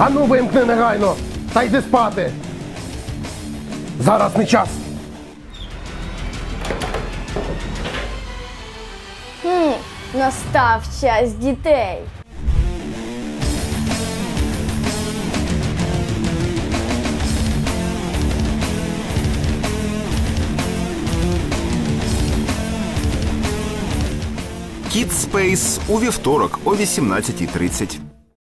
Ану, вимкни негайно, та йди спати. Зараз не час. Настав час дітей. Kidspace у вівторок о 18:30.